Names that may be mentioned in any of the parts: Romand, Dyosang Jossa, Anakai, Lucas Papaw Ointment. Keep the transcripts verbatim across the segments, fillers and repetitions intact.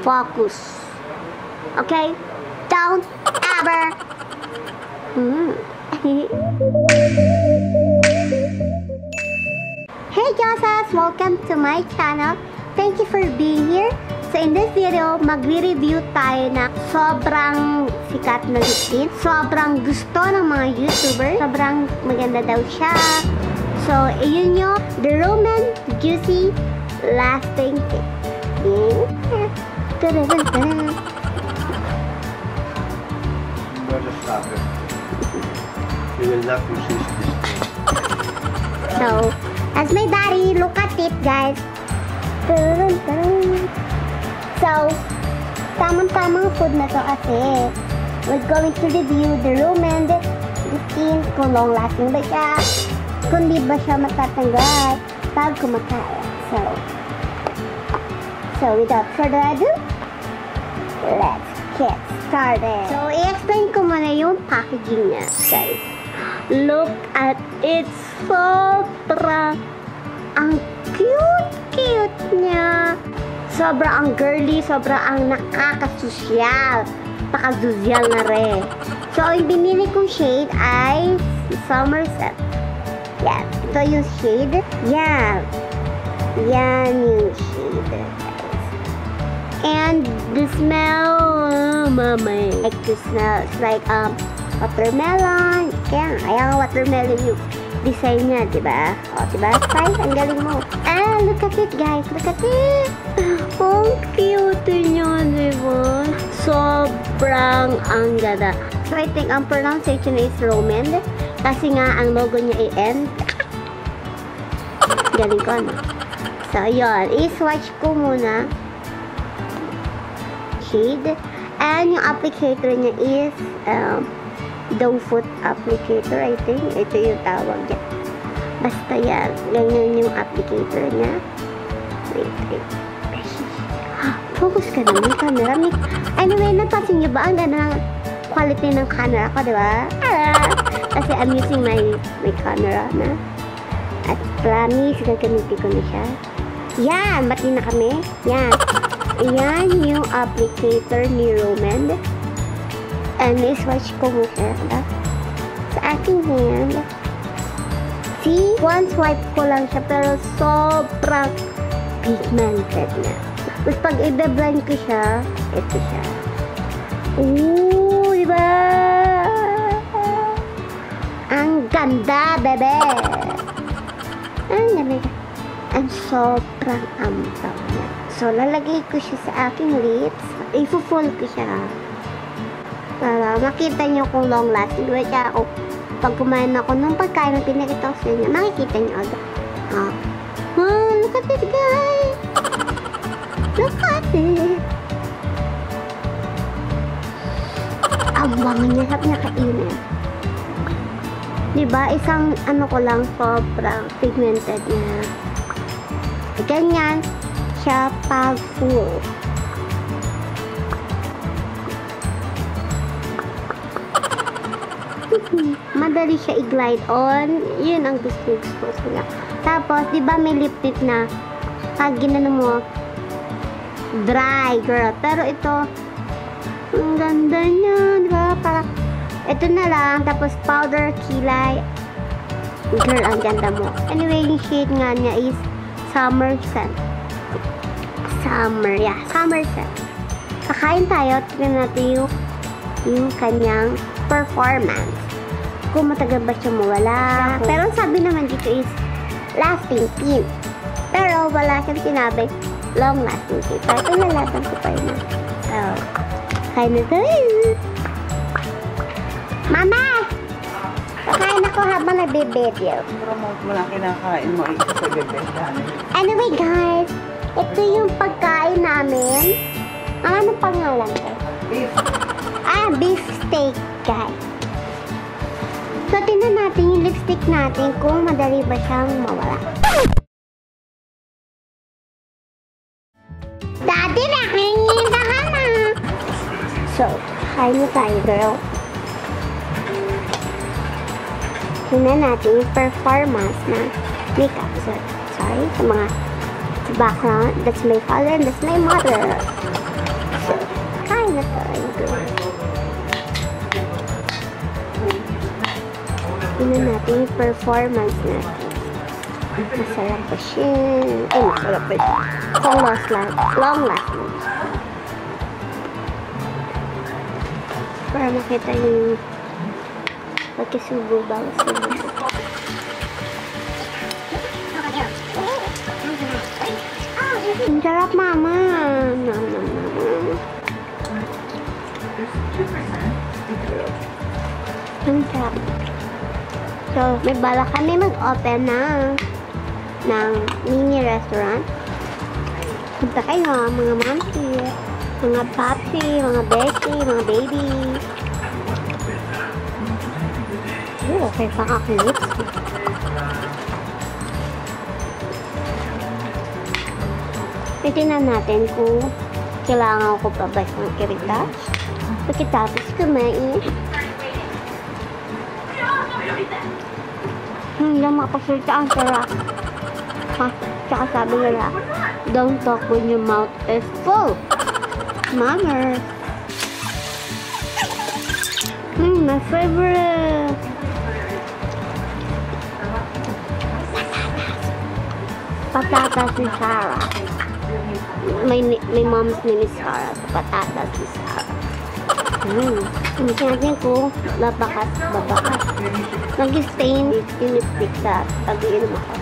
Focus. Okay? Don't ever. Mm. Hey Josas! Welcome to my channel. Thank you for being here. So in this video, magre-review tayo na sobrang sikat na lipstick. Sobrang gusto ng mga YouTuber. Sobrang maganda daw siya. So, ayun nyo, the Romand Juicy Lasting Tip. So, as my daddy, look at it, guys. So, tamang-tamang food na to kasi we're going to review the Romand Juicy kung long-lasting ba siya, kung di ba siya matatanggal pag kumakain. So, so without further ado, let's get started. So, i-explain ko muna yung packaging niya, guys. Look at it. Sobrang ang cute-cute niya. Sobra ang girly, sobra ang nakakasosyal. Pakasosyal na rin. So, yung binili kong shade ay Somerset. Yan. Ito yung shade. Yan. Yan yung shade. And the smell, oh, mama. Like the smell. It's like um, watermelon. Yan. Ayan ang watermelon yung design niya, diba? O, diba? Spice, ang galing mo. Ah, look at it, guys. Look at it. Ang cute niya, diba? Sobrang ang ganda. So, I think ang pronunciation is Romand. Kasi nga, ang logo niya ay N. Galing ko, ano? So, yun. I-swatch ko muna. Shade. And yung applicator niya is um, doe foot applicator, I think. Ito yung tawag niya. Basta yan. Ganyan yung applicator niya. Wait, wait. Focus ka na, may camera. May... Anyway, napansin niyo ba ang ganda ng quality ng camera ko, di ba? Ah! Kasi I'm using my, my camera na. At promise, gagamitin ko na siya. Yan! Mati na kami. Yan. Yan yung applicator ni Romand. And i-swatch ko mo siya sa aking hand. See? One swipe ko lang siya pero sobrang pigmented na. Tapos pag i-blend ko siya, ito siya. Ooh, diba? Ang ganda, bebe! Ang ganda. Ang sobrang ambaw niya. So, lalagay ko siya sa aking lips. I-full ko siya. Para makita niyo kung long-lasting. Kaya ako, pag kumain ako ng pagkain na pinakita ko sa inyo, makikita niyo agad. Oh. Oh, look at it, guys! Look at it! Abang niya, sarap niya kainin. Diba? Isang ano ko lang, sobrang pigmented niya. Ganyan siya pag full. Madali siya i-glide on. Yun ang gusto-gusto niya. Tapos, diba may lip tint na pag ginano mo, dry, girl. Pero ito, ang ganda niya, diba? Para, ito na lang. Tapos, powder, kilay. Girl, ang ganda mo. Anyway, yung shade nga niya is Summer Scent. Summer, yeah. Summer Scent. Kakain tayo. Tignan natin yung, yung kanyang performance. Kung matagal ba siya mawala. Yeah. Pero sabi naman dito is lasting tip. Pero, wala siyang sinabi long lasting tape. Pero ito nalaban ko pa yun. So, kain na tayo. Mama! Kakain ako habang nabibidyo. Promote mo lang kinakain mo. Ito sa bibidyo. Anyway guys, ito yung pagkain namin. Ano pangalan ko? Beef. Ah, beef steak guys. So, tingnan natin yung lipstick natin kung madali ba siyang mawala. Daddy, nakingin na ka na. So, kain mo tayo, girl. Tingnan natin yung performance na makeup. So, sorry, sa mga, sa background. That's my father and that's my mother. So, kind of good. Tignan natin yung performance natin. Masarap pa siya. Ay, masarap pa siya. Long last lang. Long last lang. Para makita yung pagkisubo ba sa mga. Ang sarap, mama! Nom, nom, nom. Ang sarap. So, may bala kami mag-open na ng mini restaurant. Punta kayo, mga mamsi, mga papsi, mga besti, mga baby. Oh, okay pa ako lips. Tignan natin kung kailangan ko pa ba ng kirita. Pagkatapos kumain. Hindi hmm, makapasulta ang sarap. Tsaka sabi nila, don't talk when your mouth is full. Mama. Hmm, my favorite. Patatas ni Sarah. My, my mom's name is Sarah. Patatas ni Sarah. Hmm. Hindi natin ko babakas, babakas. Nag-stain yung lipstick sa pag-iinom ako.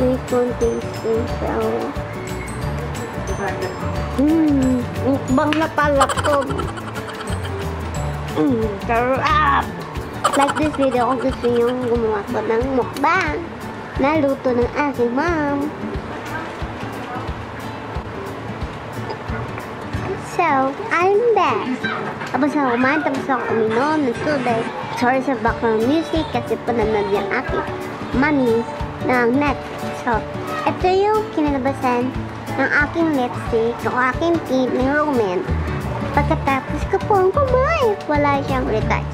May konting stain sa ako. Hmm. Mukbang na pala ko. Hmm. Sarap! Like this video kung gusto nyo gumawa ko ng mukbang. Naluto ng aking mom. So, I'm back. Tapos ako kumain, tapos ako uminom ng tubig. Sorry sa background music kasi pananood yung aking mami ng net. So, ito yung kinalabasan ng aking lipstick o aking tint ng Romand. Pagkatapos ko pong kumain, wala siyang retouch.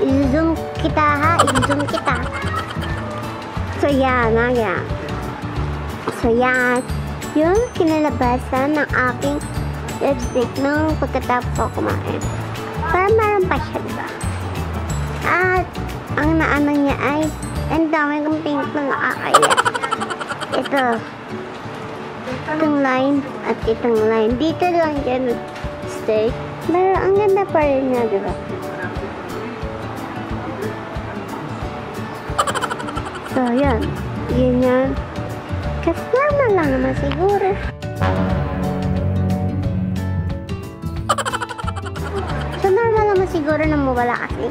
I-zoom kita ha, i-zoom kita. So, yan, yan. So, yan. Yung kinalabasan ng aking lipstick nung pagkatapos ko kumain. Parang marang pa siya, diba? At, ang naano niya ay, ang dami kong pink na nakakaya. Ito. Itong line at itong line. Dito lang yan stay. Pero, ang ganda pa rin niya, diba? So, yan. Yan yan. Kasama lang naman siguro. So, normal naman siguro na mawala kasi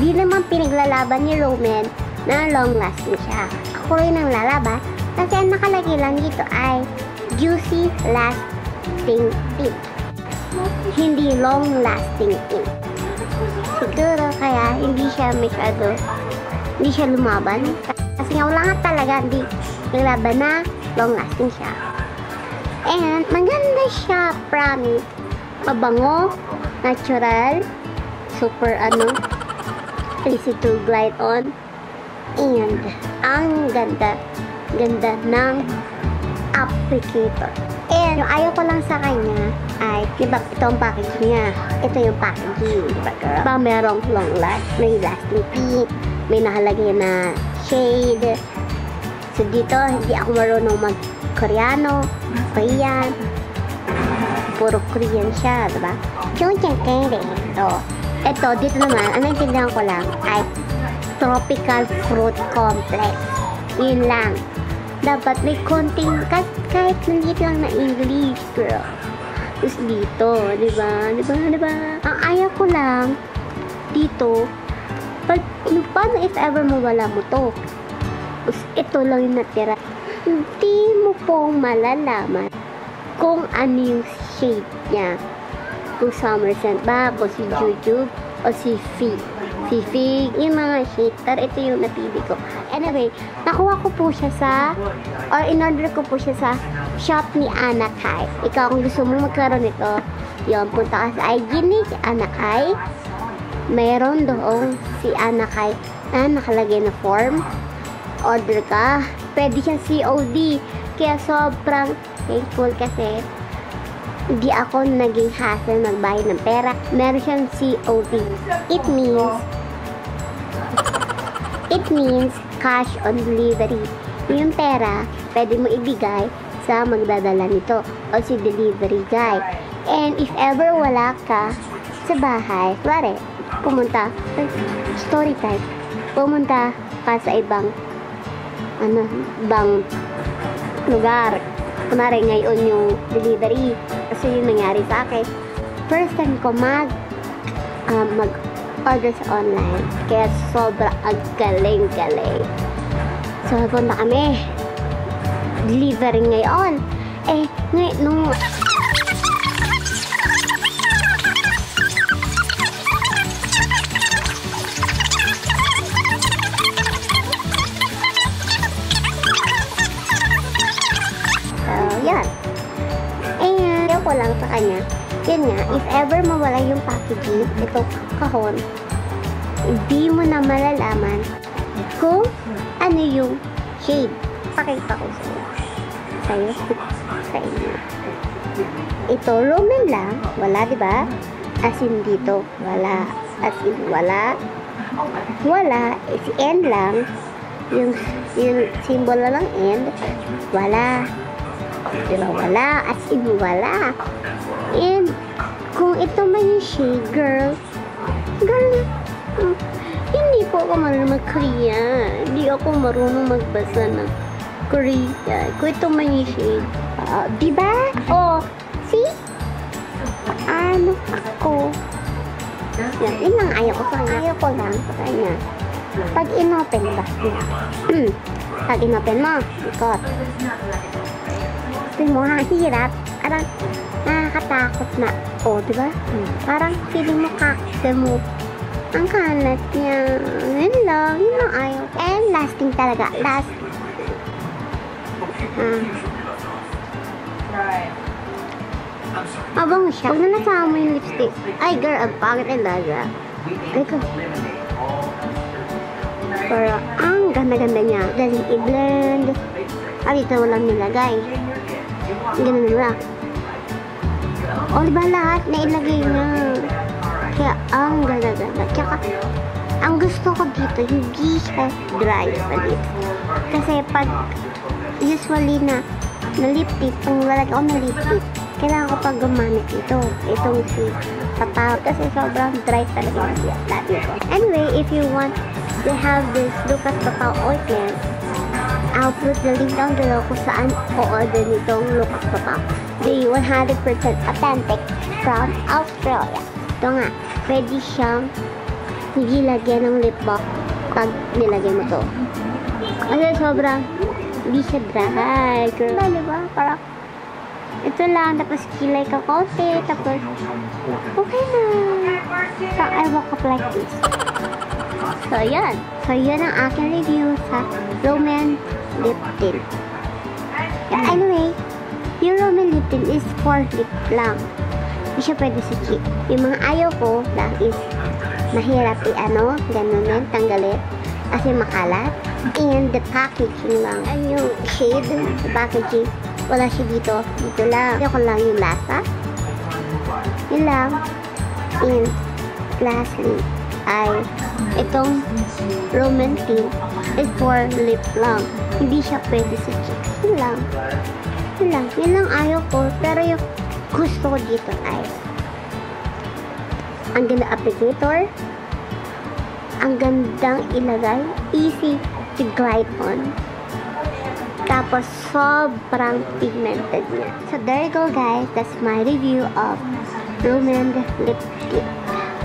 di naman pinaglalaban ni Romand na long-lasting siya. Ako rin ang lalaban kasi ang nakalagay lang dito ay juicy lasting ink. Hindi long-lasting ink. Siguro kaya hindi siya masyado, hindi siya lumaban. Kasi nga wala nga talaga, hindi naglaban na long lasting siya. And maganda siya, promise. Mabango, natural, super ano, easy to glide on. And ang ganda, ganda ng applicator. And yung ayaw ko lang sa kanya ay, diba ito ang package niya. Ito yung packaging, diba girl? Diba merong long last, may lasting tip, may nakalagay na shade. So dito, hindi ako marunong mag-Koreano, Korean. Puro Korean siya, diba? So, ito, dito naman, ang naintindihan ko lang ay tropical fruit complex. Yun lang. Dapat may konting, kahit nandito lang na English, girl. Tapos dito, diba? Diba? Diba? Ang ayaw ko lang, dito, pag, paano if ever mawala mo to? Ito lang yung natira. Hindi mo pong malalaman kung ano yung shade niya. Kung summer scent ba, o si jujube, o si fig. Si fig, yung mga shade. Pero ito yung napili ko. Anyway, nakuha ko po siya sa, or in-order ko po siya sa shop ni Anakai. Ikaw, kung gusto mo magkaroon ito, yun, punta ka sa I G ni Anakai. Mayroon doon si Anakai na nakalagay na form. Order ka. Pwede siyang C O D. Kaya sobrang thankful kasi hindi ako naging hassle magbayad ng pera. Meron siyang C O D. It means, it means cash on delivery. Yung pera, pwede mo ibigay sa magdadala nito o si delivery guy. And if ever wala ka sa bahay, pare, pumunta, story time, pumunta ka sa ibang, ano, ibang lugar. Kunwari ngayon yung delivery. Kasi yung nangyari sa akin, first time ko mag, uh, mag-order sa online. Kaya sobra agaling-galing. So, punta kami. Delivery ngayon. Eh, ngayon, nung... lang sa kanya. Yun nga, if ever mawala yung packaging, itong kahon, hindi mo na malalaman kung ano yung shade. Pakita ko sa'yo. Sa'yo, sa inyo. Ito, Romand lang. Wala, di ba? As in dito, wala. As in, wala. Wala. It's end lang. Yung, yung symbol lang end. Wala. Diba? Wala. As in, wala. And, kung ito may shade, girl, girl, uh, hindi po ako marunong mag-Korea. Hindi ako marunong magbasa ng Korea. Kung ito may shade, uh, diba? Oh, see? Paano ako? Yan, yun lang ayaw ko. Ayaw ko lang sa kanya. Pag inopen ba? Hmm. Pag inopen mo, ikot. Mo ha, hirap. Parang nakakatakot na. O, oh, diba? Hmm. Parang feeling mo kakita mo. Ang kalat niya. Yun lang. Yun lang ayaw. And lasting talaga. Last. Ah. Mabango siya. Huwag na nasama mo yung lipstick. Ay, girl. Ang pangit ang daga. Ay, ko. Pero ang ganda-ganda niya. Daling i-blend. Ah, dito walang nilagay. Ganun lang. O, diba lahat nailagay na. Kaya, ang ganda-ganda. Tsaka, ang gusto ko dito, hindi siya dry pa dito. Kasi, pag usually na naliptip, pag wala ko naliptip, kailangan ko pag gumamit ito. Itong si Papaw. Kasi, sobrang dry talaga siya. Dati ko. Anyway, if you want to have this Lucas Papaw Ointment, I'll put the link down below kung saan o-order nitong Lucas Papaw. The one hundred percent authentic from Australia. Ito nga, pwede siyang hindi lagyan ng lip balm pag nilagay mo ito. Kasi sobrang hindi siya dry. Diba, diba? Parang ito lang, tapos kilay ka konti, tapos okay na. So, I woke up like this. So, yun. So, yun ang aking review sa Romand lip tint. Yeah, anyway, yung Romand lip tint is for lip lang. Hindi siya pwede sa cheek. Yung mga ayaw ko lang is mahirap i-ano, ganun yun, tanggalin. Kasi makalat. And the packaging lang. And yung shade, the packaging, wala siya dito. Dito lang. Dito lang yung lasa. Yun lang. And lastly, ay itong Romand tint is for lip lang. Hindi siya pwede sa cheek. Yun lang. Yun lang. Yun lang ayaw ko. Pero yung gusto ko dito ay ang ganda applicator. Ang gandang ilagay. Easy to glide on. Tapos sobrang pigmented niya. So there you go guys. That's my review of Romand lip tint.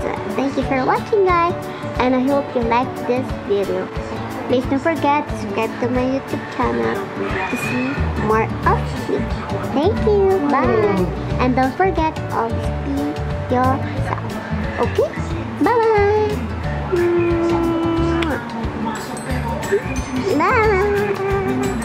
So thank you for watching guys. And I hope you liked this video. Please don't forget to subscribe to my YouTube channel to see more of me. Thank you. Bye. And don't forget to be yourself. Okay? Bye-bye. Bye. -bye. Bye.